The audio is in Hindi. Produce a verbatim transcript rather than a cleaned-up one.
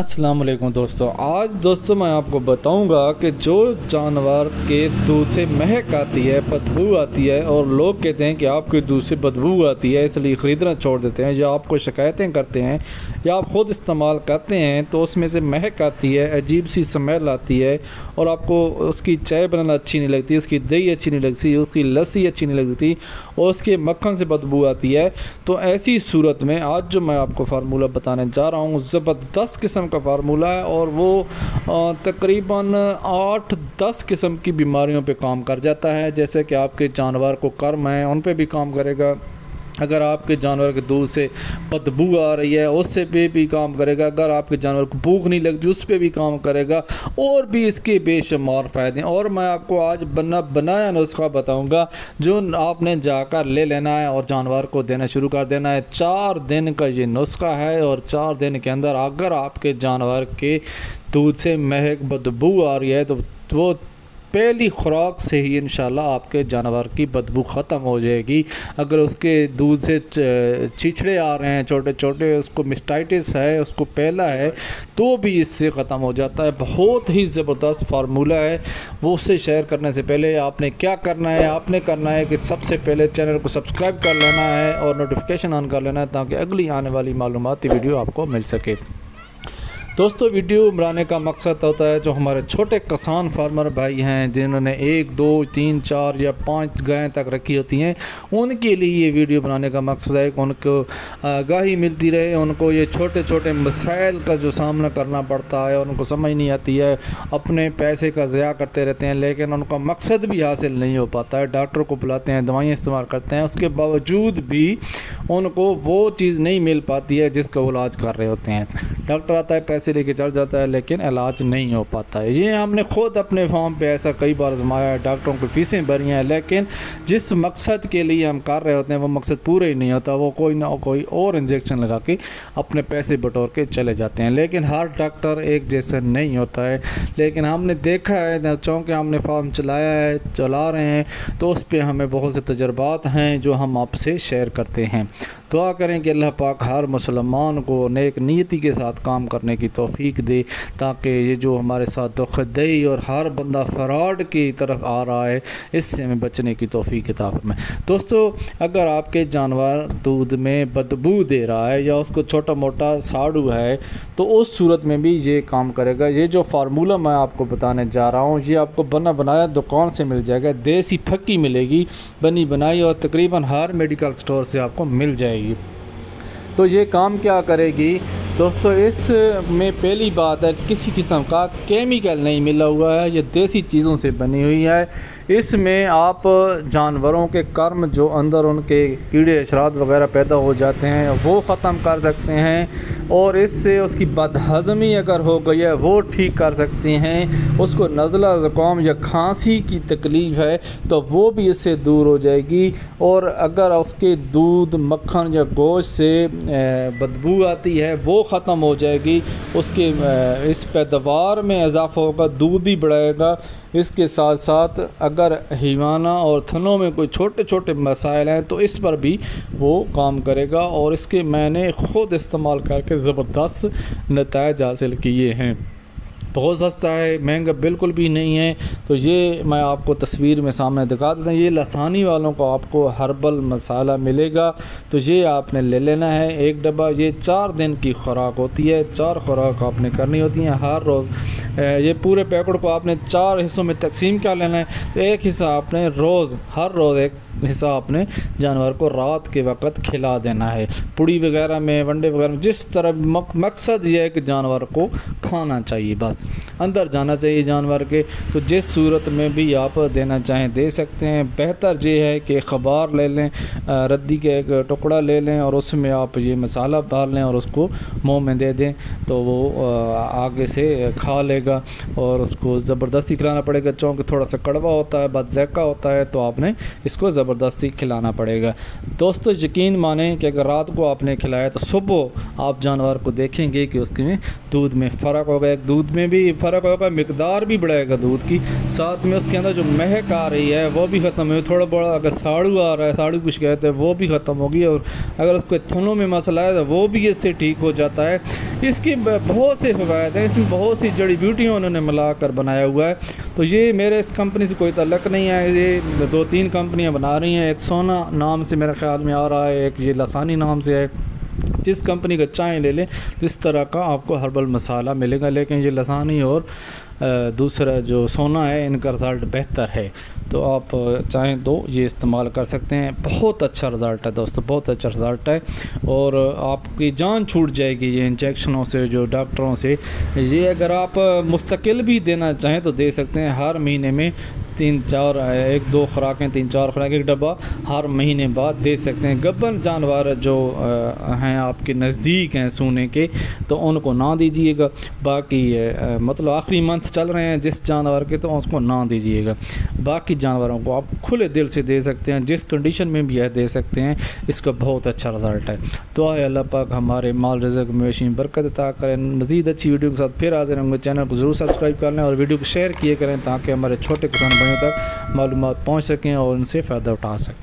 अस्सलामुअलैकुम दोस्तों, आज दोस्तों मैं आपको बताऊंगा कि जो जानवर के दूध से महक आती है, बदबू आती है और लोग कहते हैं कि आपके दूध से बदबू आती है इसलिए ख़रीदना छोड़ देते हैं, या आपको शिकायतें करते हैं या आप ख़ुद इस्तेमाल करते हैं तो उसमें से महक आती है, अजीब सी स्मेल आती है और आपको उसकी चाय बनाना अच्छी नहीं लगती, उसकी दही अच्छी नहीं लगती, उसकी लस्सी अच्छी नहीं लगती और उसके मक्खन से बदबू आती है। तो ऐसी सूरत में आज जो मैं आपको फार्मूला बताने जा रहा हूँ ज़बरदस्त किस्म का फार्मूला है और वो तकरीबन आठ दस किस्म की बीमारियों पे काम कर जाता है, जैसे कि आपके जानवर को कर्म है उन पे भी काम करेगा, अगर आपके जानवर के दूध से बदबू आ रही है उससे पे भी काम करेगा, अगर आपके जानवर को भूख नहीं लगती उस पे भी काम करेगा और भी इसके बेशुमार फ़ायदे हैं। और मैं आपको आज बना बनाया नुस्खा बताऊंगा जो आपने जाकर ले लेना है और जानवर को देना शुरू कर देना है। चार दिन का ये नुस्खा है और चार दिन के अंदर अगर आपके जानवर के दूध से महक बदबू आ रही है तो वो पहली खुराक से ही इंशाल्लाह आपके जानवर की बदबू ख़त्म हो जाएगी। अगर उसके दूध से छीछड़े आ रहे हैं छोटे छोटे, उसको मिस्टाइटिस है, उसको पहला है तो भी इससे ख़त्म हो जाता है। बहुत ही ज़बरदस्त फार्मूला है। वो उससे शेयर करने से पहले आपने क्या करना है, आपने करना है कि सबसे पहले चैनल को सब्सक्राइब कर लेना है और नोटिफिकेशन ऑन कर लेना है ताकि अगली आने वाली मालूमाती वीडियो आपको मिल सके। दोस्तों वीडियो बनाने का मकसद होता है जो हमारे छोटे किसान फार्मर भाई हैं जिन्होंने एक दो तीन चार या पाँच गायें तक रखी होती हैं, उनके लिए ये वीडियो बनाने का मकसद है कि उनको आगाही मिलती रहे, उनको ये छोटे छोटे मसाइल का जो सामना करना पड़ता है उनको समझ नहीं आती है, अपने पैसे का ज़िया करते रहते हैं लेकिन उनका मकसद भी हासिल नहीं हो पाता है। डॉक्टर को बुलाते हैं, दवाइयाँ इस्तेमाल करते हैं, उसके बावजूद भी उनको वो चीज़ नहीं मिल पाती है जिसका वो इलाज कर रहे होते हैं। डॉक्टर आता है, से लेके चल जाता है लेकिन इलाज नहीं हो पाता है। ये हमने खुद अपने फॉर्म पे ऐसा कई बार आजमाया है, डॉक्टरों की फीसें भरी हैं लेकिन जिस मकसद के लिए हम कर रहे होते हैं वो मकसद पूरा ही नहीं होता, वो कोई ना कोई और इंजेक्शन लगा के अपने पैसे बटोर के चले जाते हैं। लेकिन हर डॉक्टर एक जैसा नहीं होता है, लेकिन हमने देखा है चूँकि हमने फॉर्म चलाया है, चला रहे हैं तो उस पर हमें बहुत से तजुर्बात हैं जो हम आपसे शेयर करते हैं। दुआ करें कि अल्लाह पाक हर मुसलमान को नेक नीयती के साथ काम करने की तौफीक दे ताकि ये जो हमारे साथ धोखाधड़ी और हर बंदा फ्रॉड की तरफ आ रहा है इससे हमें बचने की तौफीक अता फरमाए। दोस्तों अगर आपके जानवर दूध में बदबू दे रहा है या उसको छोटा मोटा साड़ू है तो उस सूरत में भी ये काम करेगा। ये जो फार्मूला मैं आपको बताने जा रहा हूँ ये आपको बना बनाया दुकान से मिल जाएगा, देसी फक्की मिलेगी बनी बनाई और तकरीबन हर मेडिकल स्टोर से आपको मिल जाएगी। तो ये काम क्या करेगी दोस्तों, इस में पहली बात है किसी किस्म का केमिकल नहीं मिला हुआ है, ये देसी चीज़ों से बनी हुई है। इसमें आप जानवरों के कर्म जो अंदर उनके कीड़े अशरात वगैरह पैदा हो जाते हैं वो ख़त्म कर सकते हैं और इससे उसकी बदहज़मी अगर हो गई है वो ठीक कर सकते हैं, उसको नज़ला ज़ुकाम या खांसी की तकलीफ़ है तो वो भी इससे दूर हो जाएगी। और अगर उसके दूध मक्खन या गोश्त से बदबू आती है वो ख़त्म हो जाएगी, उसके इस पैदावार में इजाफा होगा, दूध भी बढ़ाएगा। इसके साथ साथ अगर हीवाना और थनों में कोई छोटे छोटे मसाइल हैं तो इस पर भी वो काम करेगा और इसके मैंने ख़ुद इस्तेमाल करके ज़बरदस्त नतीजे हासिल किए हैं। बहुत सस्ता है, महंगा बिल्कुल भी नहीं है। तो ये मैं आपको तस्वीर में सामने दिखा देता हूँ, ये लसानी वालों को आपको हर्बल मसाला मिलेगा तो ये आपने ले लेना है एक डब्बा। ये चार दिन की खुराक होती है, चार खुराक आपने करनी होती है हर रोज़। ये पूरे पैकेट को आपने चार हिस्सों में तकसीम कर लेना है, तो एक हिस्सा आपने रोज़ हर रोज़ एक हिस्सा आपने जानवर को रात के वक्त खिला देना है, पूड़ी वगैरह में, वंडे वगैरह में, जिस तरह मकसद यह है कि जानवर को खाना चाहिए, बस अंदर जाना चाहिए जानवर के। तो जिस सूरत में भी आप देना चाहें दे सकते हैं। बेहतर ये है कि अखबार ले लें, रद्दी का एक टुकड़ा ले लें और उसमें आप ये मसाला डाल लें और उसको मुंह में दे दें तो वो आगे से खा लेगा और उसको ज़बरदस्ती खिलाना पड़ेगा। चूँकि थोड़ा सा कड़वा होता है, बदज़ायका होता है तो आपने इसको ज़बरदस्ती खिलाना पड़ेगा। दोस्तों यकीन माने कि अगर रात को आपने खिलाया तो सुबह आप जानवर को देखेंगे कि उसके में दूध में फ़र्क होगा, एक दूध में भी फ़र्क होगा, मिकदार भी बढ़ेगा दूध की, साथ में उसके अंदर जो महक आ रही है वो भी ख़त्म होगी, थोड़ा बड़ा अगर साड़ू आ रहा है, साड़ू कुछ कहते हैं वो भी ख़त्म होगी और अगर उसके थनों में मसला है तो वो भी इससे ठीक हो जाता है। इसकी बहुत सी फ़वाद हैं, इसमें बहुत सी जड़ी बूटियाँ उन्होंने मिला कर बनाया हुआ है। तो ये मेरे इस कंपनी से कोई तल्लक नहीं है, ये दो तीन कंपनियाँ बना रही हैं, एक सोना नाम से मेरे ख़्याल में आ रहा है, एक ये लसानी नाम से है। जिस कंपनी का चाय ले लें तो इस तरह का आपको हर्बल मसाला मिलेगा, लेकिन ये लसानी और दूसरा जो सोना है इनका रिज़ल्ट बेहतर है। तो आप चाहें तो ये इस्तेमाल कर सकते हैं, बहुत अच्छा रिज़ल्ट है दोस्तों, बहुत अच्छा रिज़ल्ट है। और आपकी जान छूट जाएगी ये इंजेक्शनों से जो डॉक्टरों से। ये अगर आप मुस्तकिल भी देना चाहें तो दे सकते हैं, हर महीने में तीन चार एक दो खुराकें तीन चार खुराक एक डब्बा हर महीने बाद दे सकते हैं। गब्बन जानवर जो हैं आपके नज़दीक हैं सोने के, तो उनको ना दीजिएगा। बाकी मतलब आखिरी मंथ चल रहे हैं जिस जानवर के, तो उसको ना दीजिएगा। बाकी जानवरों को आप खुले दिल से दे सकते हैं, जिस कंडीशन में भी यह दे सकते हैं, इसका बहुत अच्छा रिज़ल्ट है। तो आए अल्लाह पाक हमारे माल रिज़्क मवेशी में बरकत अता करें। मज़ीद अच्छी वीडियो के साथ फिर हाज़िर होंगे। चैनल को ज़रूर सब्सक्राइब कर लें और वीडियो को शेयर किए करें ताकि हमारे छोटे किसान भाइयों तक मालूमात पहुँच सकें और उनसे फ़ायदा उठा सकें।